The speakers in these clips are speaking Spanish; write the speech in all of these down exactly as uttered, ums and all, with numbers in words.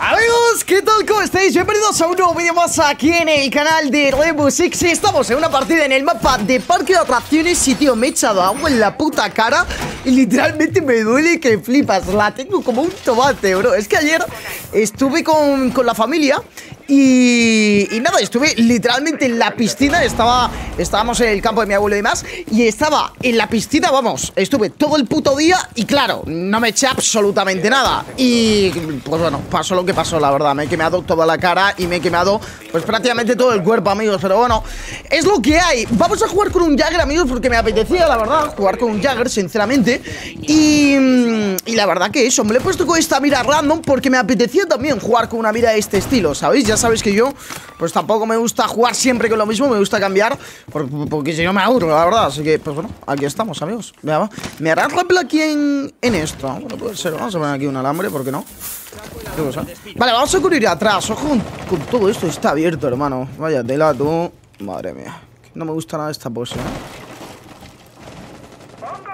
Amigos, ¿qué tal? ¿Cómo estáis? Bienvenidos a un nuevo vídeo más aquí en el canal de Rainbow Six. Estamos en una partida en el mapa de Parque de Atracciones y, tío, me he echado agua en la puta cara y literalmente me duele que flipas. La tengo como un tomate, bro. Es que ayer estuve con, con la familia y, y nada, estuve literalmente en la piscina. Estaba, estábamos en el campo de mi abuelo y demás, y estaba en la piscina, vamos, estuve todo el puto día y claro, no me eché absolutamente nada. Y pues bueno, pasó lo que pasó, la verdad. Me he quemado toda la cara y me he quemado pues prácticamente todo el cuerpo, amigos. Pero bueno, es lo que hay. Vamos a jugar con un Jäger, amigos, porque me apetecía, la verdad, jugar con un Jäger, sinceramente. Y, y la verdad que eso, me lo he puesto con esta mira random porque me apetecía también jugar con una mira de este estilo, ¿sabéis? Ya sabéis que yo pues tampoco me gusta jugar siempre con lo mismo, me gusta cambiar porque, porque si no me aburro, la verdad. Así que pues bueno, aquí estamos, amigos. Me hará rápido aquí en, en esto. Bueno, puede ser, vamos a poner aquí un alambre, ¿por qué no? Vale, vamos a cubrir atrás. Ojo con, con todo esto, está abierto, hermano. Vaya tela, tú. Madre mía. No me gusta nada esta pose, ¿eh?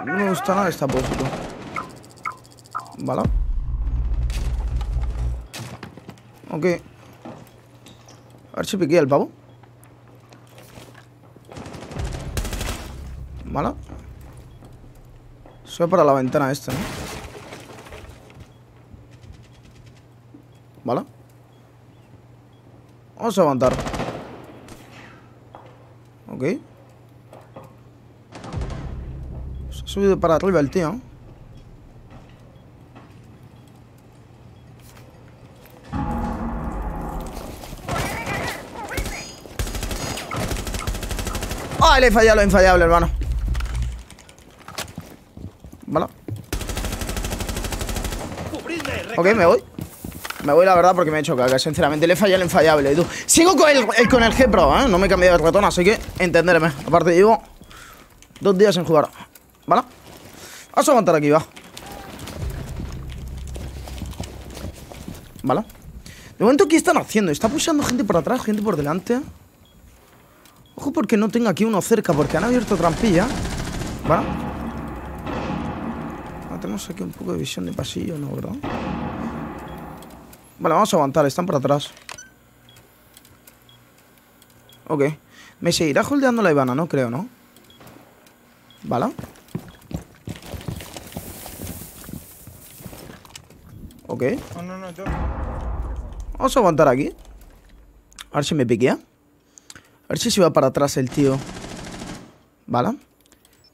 No me gusta nada esta pose, tú. Vale. Ok. A ver si piqué el pavo. Vale. Sube para la ventana esta, ¿no? ¿Vale? Vamos a aguantar. Ok. Se ha subido para arriba el tío. ¡Ah! Le he fallado lo infallable, hermano. ¿Vale? Ok, me voy. Me voy, la verdad, porque me he hecho caca. Sinceramente, le he fallado el infallable. Tú. Sigo con el, el, con el G Pro, ¿eh? No me he cambiado de ratón, así que entenderme. Aparte, llevo dos días sin jugar. ¿Vale? Vamos a aguantar aquí, va. ¿Vale? De momento, ¿qué están haciendo? Está pushando gente por atrás, gente por delante. Ojo porque no tenga aquí uno cerca, porque han abierto trampilla. ¿Vale? Ahora tenemos aquí un poco de visión de pasillo, ¿no? ¿Verdad? Vale, vamos a aguantar, están por atrás. Ok. Me seguirá holdeando la Ivana, ¿no? Creo, ¿no? Vale. Ok. Vamos a aguantar aquí. A ver si me piquea. A ver si se va para atrás el tío. Vale.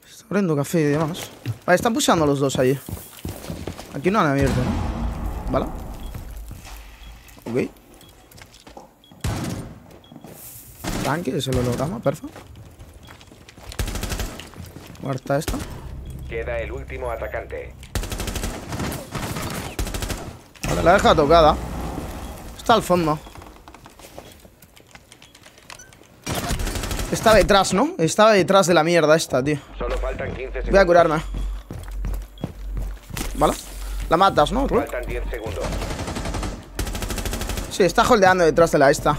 Está abriendo café y demás. Vale, están pushando los dos allí. Aquí no han abierto, ¿no? Vale. Ok. Tanque, es el holograma, perfecto. Muerta esta. Queda el último atacante. Vale, la deja tocada. Está al fondo. Está detrás, ¿no? Estaba detrás de la mierda esta, tío. Solo faltan quince segundos. Voy a curarme. Vale. La matas, ¿no? Faltan diez segundos. Sí, está holdeando detrás de la esta.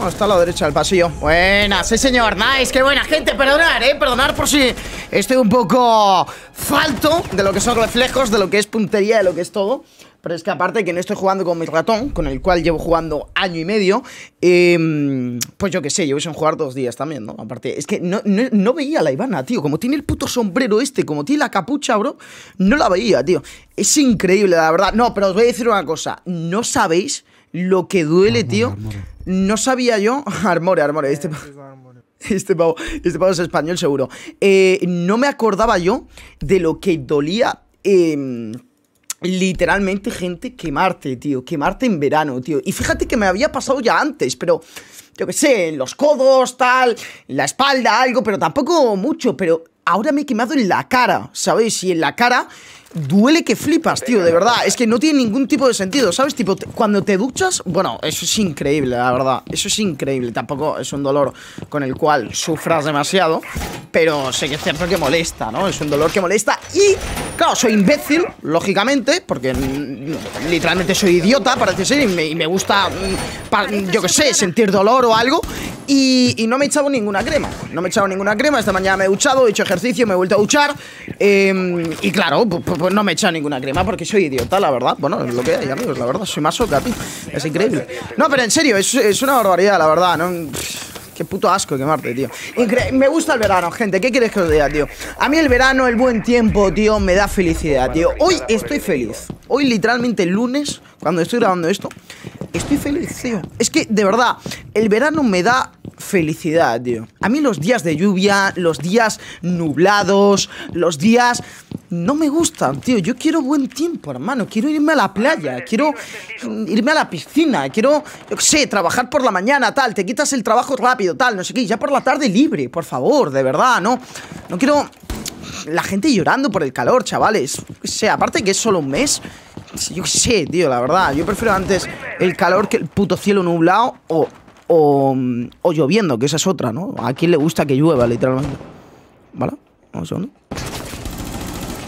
No, está a la derecha del pasillo. Buenas, sí señor, nice, qué buena gente. Perdonar, eh, perdonar por si estoy un poco falto de lo que son reflejos, de lo que es puntería, de lo que es todo. Pero es que aparte que no estoy jugando con mi ratón, con el cual llevo jugando año y medio, eh, pues yo que sé, llevo sin jugar dos días también, ¿no? Aparte, es que no, no, no veía a la Ivana, tío. Como tiene el puto sombrero este, como tiene la capucha, bro, no la veía, tío. Es increíble, la verdad. No, pero os voy a decir una cosa. No sabéis lo que duele, armore, tío. Armore. No sabía yo... Armore, armore. Este pavo, este pavo, este pavo es español, seguro. Eh, no me acordaba yo de lo que dolía... Eh, literalmente, gente, quemarte, tío. Quemarte en verano, tío. Y fíjate que me había pasado ya antes, pero... yo qué sé, en los codos, tal... en la espalda, algo, pero tampoco mucho. Pero ahora me he quemado en la cara, ¿sabéis? Y en la cara... duele que flipas, tío, de verdad. Es que no tiene ningún tipo de sentido, ¿sabes? Tipo, te, cuando te duchas, bueno, eso es increíble, la verdad. Eso es increíble. Tampoco es un dolor con el cual sufras demasiado, pero sé que es cierto que molesta, ¿no? Es un dolor que molesta y, claro, soy imbécil, lógicamente, porque literalmente soy idiota, parece ser, y me, y me gusta, pa, yo qué sé, sentir dolor o algo. Y, y no me he echado ninguna crema. No me he echado ninguna crema. Esta mañana me he duchado, he hecho ejercicio, me he vuelto a duchar. Eh, y claro, pues... pues no me he echado ninguna crema porque soy idiota, la verdad. Bueno, es lo que hay, amigos, la verdad, soy más soca, tío. Es increíble. No, pero en serio, es, es una barbaridad, la verdad, ¿no? Qué puto asco quemarte, tío. Incre me gusta el verano, gente. ¿Qué quieres que os diga, tío? A mí el verano, el buen tiempo, tío, me da felicidad, tío. Hoy estoy feliz. Hoy, literalmente, el lunes, cuando estoy grabando esto, estoy feliz, tío. Es que, de verdad, el verano me da felicidad, tío. A mí los días de lluvia, los días nublados, los días... no me gustan, tío. Yo quiero buen tiempo, hermano. Quiero irme a la playa. Quiero irme a la piscina. Quiero, yo qué sé, trabajar por la mañana, tal. Te quitas el trabajo rápido, tal. No sé qué. Y ya por la tarde libre, por favor. De verdad, no. No quiero la gente llorando por el calor, chavales. Yo qué sé, aparte que es solo un mes. Yo qué sé, tío, la verdad. Yo prefiero antes el calor que el puto cielo nublado o, o, o lloviendo, que esa es otra, ¿no? A quien le gusta que llueva, literalmente. ¿Vale? Vamos a ver.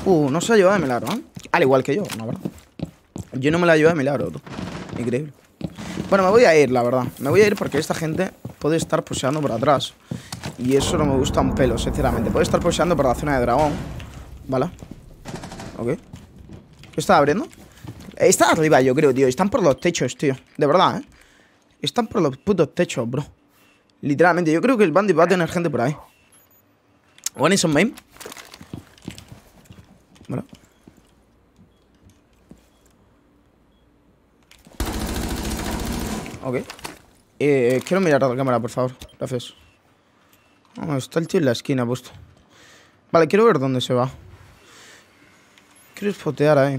Uh, no se ha llevado de milagro, ¿eh? Al igual que yo, la verdad. Yo no me la he llevado de milagro, tú. Increíble. Bueno, me voy a ir, la verdad. Me voy a ir porque esta gente puede estar poseando por atrás. Y eso no me gusta un pelo, sinceramente. Puede estar poseando por la zona de dragón. Vale. Ok. ¿Qué está abriendo? Está arriba, yo creo, tío. Están por los techos, tío. De verdad, ¿eh? Están por los putos techos, bro. Literalmente. Yo creo que el bandit va a tener gente por ahí. ¿One is on main? Bueno. Ok. Eh, quiero mirar a la cámara, por favor. Gracias. Oh, está el tío en la esquina puesto. Vale, quiero ver dónde se va. Quiero spotear ahí.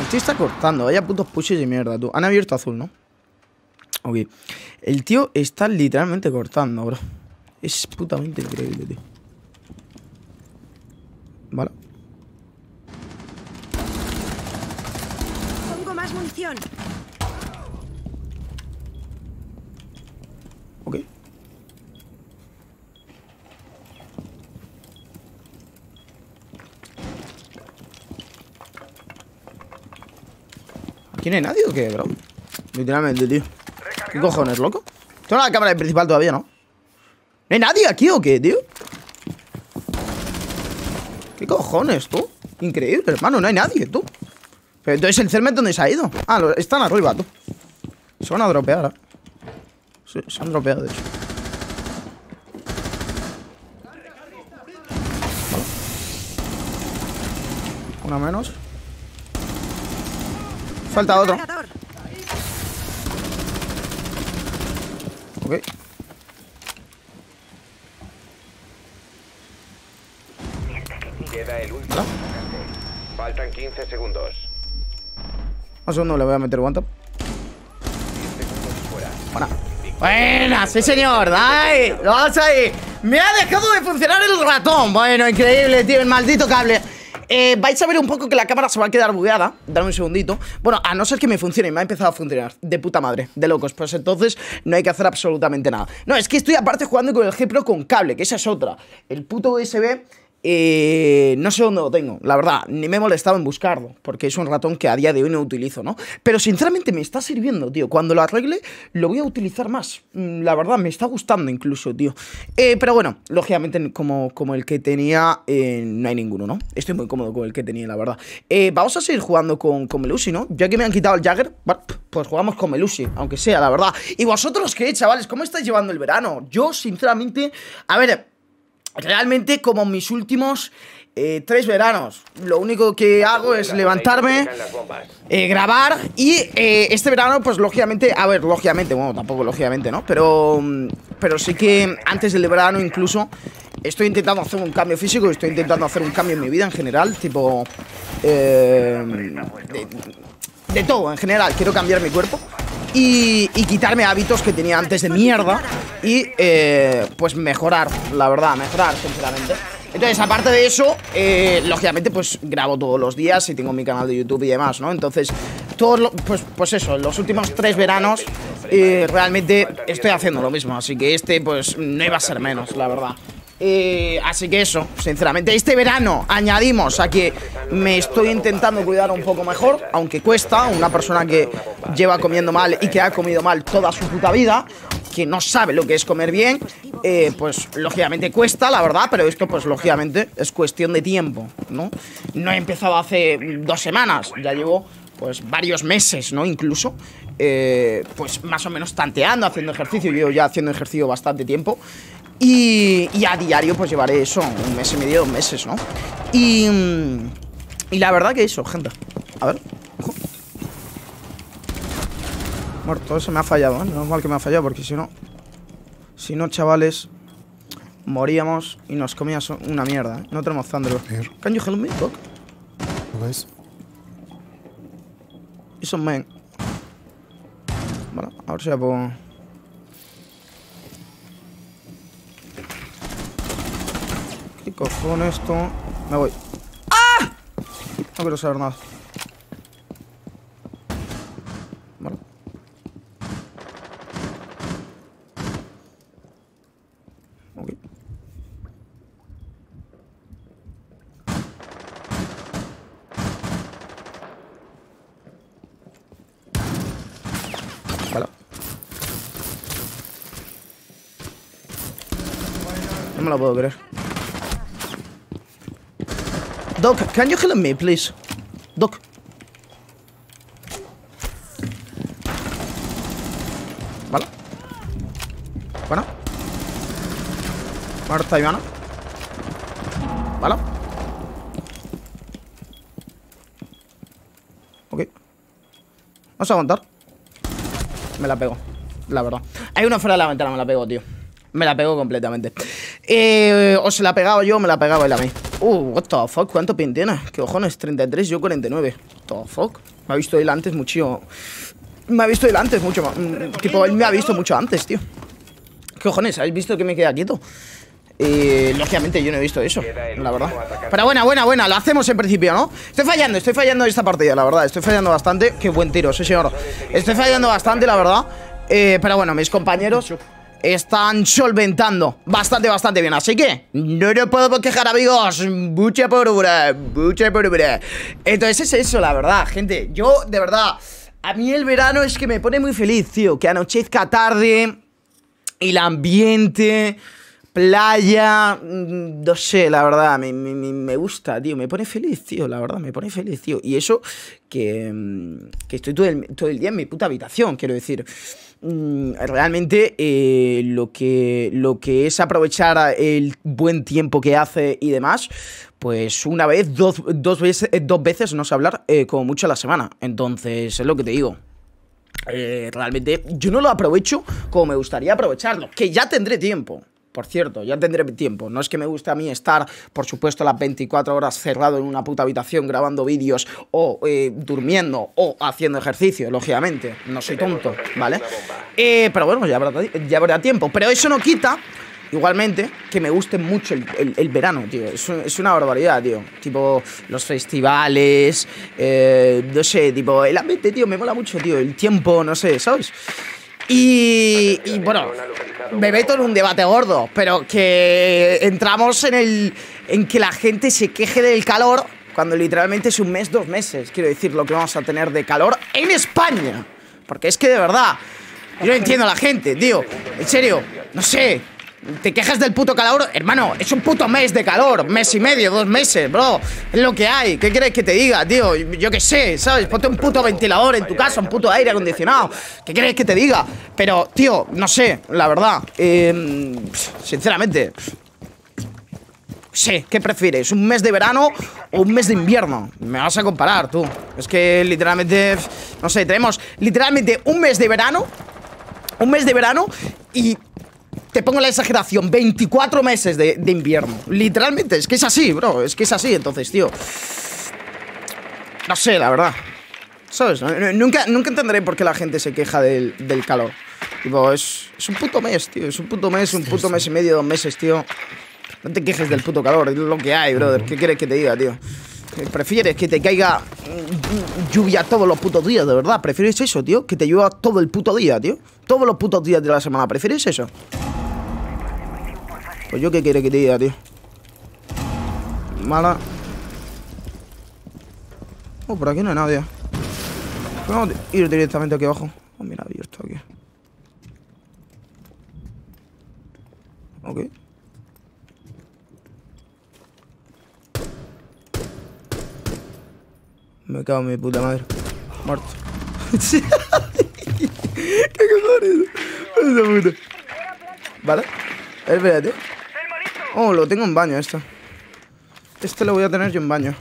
El tío está cortando. Vaya putos pushes de mierda, tú. Han abierto azul, ¿no? Ok. El tío está literalmente cortando, bro. Es putamente increíble, tío. Vale. Ok. ¿Aquí no hay nadie o qué, bro? Literalmente, tío. ¿Qué cojones, loco? Tengo la cámara principal todavía, ¿no? ¿No hay nadie aquí o qué, tío? ¿Qué cojones, tú? Increíble, hermano, no hay nadie, tú. Pero entonces el Cermet, ¿dónde se ha ido? Ah, están arriba, tú. Se van a dropear, ¿eh? Sí, se han dropeado, de hecho. Una menos. Falta otro. Ok. Queda el último. Faltan quince segundos. Un segundo, le voy a meter guanta. Buena. Buena, sí señor. Dai, vamos ahí. Me ha dejado de funcionar el ratón. Bueno, increíble, tío, el maldito cable. Eh, vais a ver un poco que la cámara se va a quedar bugueada. Dame un segundito. Bueno, a no ser que me funcione. Me ha empezado a funcionar. De puta madre. De locos. Pues entonces no hay que hacer absolutamente nada. No, es que estoy aparte jugando con el G Pro con cable, que esa es otra. El puto U S B... Eh, no sé dónde lo tengo, la verdad, ni me he molestado en buscarlo, porque es un ratón que a día de hoy no utilizo, ¿no? Pero sinceramente me está sirviendo, tío, cuando lo arregle lo voy a utilizar más, la verdad, me está gustando incluso, tío. Eh, pero bueno, lógicamente como, como el que tenía, eh, no hay ninguno, ¿no? Estoy muy cómodo con el que tenía, la verdad. Eh, vamos a seguir jugando con, con Melusi, ¿no? Ya que me han quitado el Jäger, pues jugamos con Melusi, aunque sea, la verdad. ¿Y vosotros qué, chavales? ¿Cómo estáis llevando el verano? Yo, sinceramente, a ver... realmente, como mis últimos eh, tres veranos, lo único que hago es levantarme, eh, grabar y eh, este verano, pues lógicamente, a ver, lógicamente, bueno, tampoco lógicamente, ¿no? Pero, pero sí que antes del verano incluso estoy intentando hacer un cambio físico, estoy intentando hacer un cambio en mi vida en general, tipo... Eh, de, de todo, en general, quiero cambiar mi cuerpo. Y, y quitarme hábitos que tenía antes de mierda. Y eh, pues mejorar, la verdad, mejorar, sinceramente. Entonces, aparte de eso, eh, lógicamente, pues grabo todos los días y tengo mi canal de YouTube y demás, ¿no? Entonces, todo lo, pues, pues eso, los últimos tres veranos eh, realmente estoy haciendo lo mismo. Así que este, pues, no iba a ser menos, la verdad. Eh, así que eso, sinceramente, este verano añadimos a que me estoy intentando cuidar un poco mejor, aunque cuesta, una persona que lleva comiendo mal y que ha comido mal toda su puta vida, que no sabe lo que es comer bien, eh, pues lógicamente cuesta, la verdad, pero esto pues lógicamente es cuestión de tiempo, ¿no? No he empezado hace dos semanas, ya llevo pues varios meses, ¿no? Incluso, eh, pues más o menos tanteando, haciendo ejercicio, yo ya haciendo ejercicio bastante tiempo. Y, y a diario pues llevaré eso, un mes y medio, dos meses, ¿no? Y, y la verdad que eso, gente. A ver, ojo. Muerto, se me ha fallado, ¿eh? No es mal que me ha fallado, porque si no, si no, chavales, moríamos y nos comíamos una mierda, ¿eh? No tenemos Thunder. Can you help me, Doc? ¿Lo ves? It's a man. Bueno, ahora sí ya puedo... ¿Qué cojones esto? Me voy. ¡Ah! No quiero saber nada. Vale. Ok. Vale. No me lo puedo creer. Doc, can you help me, please? Doc. Vale. Bueno. Marta Ivana. Vale. Ok. Vamos a aguantar. Me la pego, la verdad. Hay una fuera de la ventana, me la pego, tío. Me la pego completamente. Eh, o se la pegaba yo o me la pegaba él a mí. Uh, what the fuck, ¿cuánto pin tiene? ¿Qué cojones? treinta y tres, yo cuarenta y nueve. What the fuck. Me ha visto él antes mucho. Me ha visto él antes mucho más. Tipo, él me ha visto mucho antes, tío. ¿Qué cojones? ¿Habéis visto que me queda quieto? Eh, lógicamente yo no he visto eso, la verdad. Pero buena, buena, buena, lo hacemos en principio, ¿no? Estoy fallando, estoy fallando esta partida, la verdad. Estoy fallando bastante. Qué buen tiro, sí señor. Estoy fallando bastante, la verdad. Eh, pero bueno, mis compañeros están solventando bastante, bastante bien. Así que no nos podemos quejar, amigos. Mucha pólvora, mucha pólvora. Entonces es eso, la verdad, gente. Yo, de verdad, a mí el verano es que me pone muy feliz, tío. Que anochezca tarde, el ambiente, playa, no sé, la verdad, me, me, me gusta, tío, me pone feliz, tío, la verdad, me pone feliz, tío. Y eso que, que estoy todo el, todo el día en mi puta habitación, quiero decir. Realmente eh, lo, que, lo que es aprovechar el buen tiempo que hace y demás, pues una vez, dos, dos, veces, dos veces, no sé hablar, eh, como mucho a la semana. Entonces es lo que te digo. Eh, realmente yo no lo aprovecho como me gustaría aprovecharlo, que ya tendré tiempo. Por cierto, ya tendré tiempo. No es que me guste a mí estar, por supuesto, las veinticuatro horas cerrado en una puta habitación grabando vídeos o eh, durmiendo o haciendo ejercicio, lógicamente. No soy tonto, ¿vale? Eh, pero bueno, ya habrá, ya habrá tiempo. Pero eso no quita, igualmente, que me guste mucho el, el, el verano, tío. Es, es una barbaridad, tío. Tipo, los festivales, eh, no sé, tipo, el ambiente, tío, me mola mucho, tío. El tiempo, no sé, ¿sabes? Y, y bueno, me meto en un debate gordo, pero que entramos en el en que la gente se queje del calor cuando literalmente es un mes, dos meses, quiero decir, lo que vamos a tener de calor en España. Porque es que de verdad, yo no entiendo a la gente, tío, en serio, no sé, te quejas del puto calor, hermano, es un puto mes de calor, mes y medio, dos meses, bro, es lo que hay, ¿qué quieres que te diga, tío? Yo qué sé, ¿sabes? Ponte un puto ventilador en tu casa, un puto aire acondicionado, ¿qué quieres que te diga? Pero, tío, no sé, la verdad, eh, sinceramente, sí, ¿qué prefieres? ¿Un mes de verano o un mes de invierno? Me vas a comparar, tú, es que literalmente, no sé, tenemos literalmente un mes de verano, un mes de verano y... te pongo la exageración, veinticuatro meses de, de invierno. Literalmente, es que es así, bro. Es que es así, entonces, tío. No sé, la verdad. ¿Sabes? Nunca, nunca entenderé por qué la gente se queja del, del calor. Tipo, es, es un puto mes, tío. Es un puto mes, un puto mes y medio, dos meses, tío. No te quejes del puto calor, es lo que hay, brother. ¿Qué quieres que te diga, tío? ¿Prefieres que te caiga lluvia todos los putos días, de verdad? ¿Prefieres eso, tío? Que te llueva todo el puto día, tío. Todos los putos días de la semana. ¿Prefieres eso? Pues yo qué quiere que te diga, tío. Mala. Oh, por aquí no hay nadie. Vamos a ir directamente aquí abajo. Oh, mira, abierto aquí. Ok. Me cago en mi puta madre. Muerto. ¿Qué cojones? Esa puta. Vale. Espérate. Oh, lo tengo en baño esto. Este lo voy a tener yo en baño.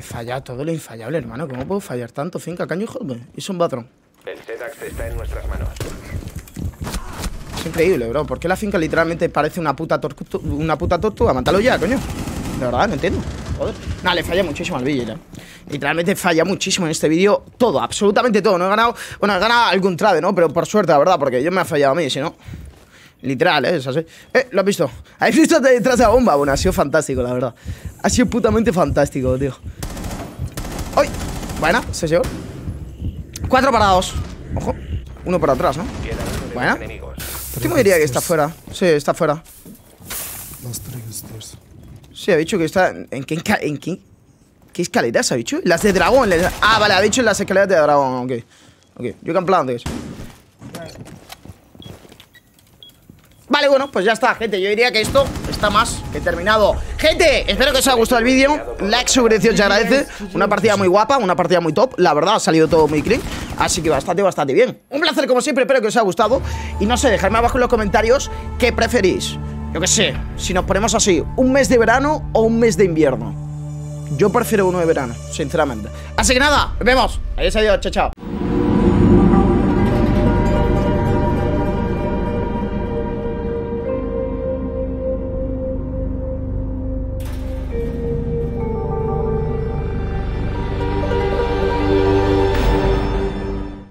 Fallado, todo lo infallable, hermano. ¿Cómo puedo fallar tanto? Finca, Canyon Hill. Es un patrón. El TEDx está en nuestras manos. Es increíble, bro. ¿Por qué la finca literalmente parece una puta tortuga? Una puta tortuga. Mátalo ya, coño. De verdad, no entiendo. Joder. Nah, le falla muchísimo al Jäger. Literalmente falla muchísimo en este vídeo. Todo, absolutamente todo. No he ganado. Bueno, he ganado algún trade, ¿no? Pero por suerte, la verdad, porque yo me ha fallado a mí, si no. Literal, ¿eh? Es así. Eh, lo has visto. ¿Habéis visto detrás de la bomba? Bueno, ha sido fantástico, la verdad. Ha sido putamente fantástico, tío. ¡Ay! Buena, se llegó. Cuatro para dos. Ojo. Uno para atrás, ¿no? Buena. Último diría que está fuera. Sí, está fuera. Sí, ha dicho que está... ¿En qué, en qué, qué escaleras ha dicho? Las de dragón. Las... Ah, vale, ha dicho en las escaleras de dragón. Ok. Ok. Yo can plan this. Vale, bueno, pues ya está, gente. Yo diría que esto está más que terminado. Gente, espero que os haya gustado el vídeo. Like, suscripción, se agradece. Una partida muy guapa, una partida muy top. La verdad, ha salido todo muy clean. Así que bastante, bastante bien. Un placer, como siempre. Espero que os haya gustado. Y no sé, dejadme abajo en los comentarios qué preferís. Yo qué sé, si nos ponemos así, un mes de verano o un mes de invierno. Yo prefiero uno de verano, sinceramente. Así que nada, nos vemos. Adiós, adiós, chao, chao.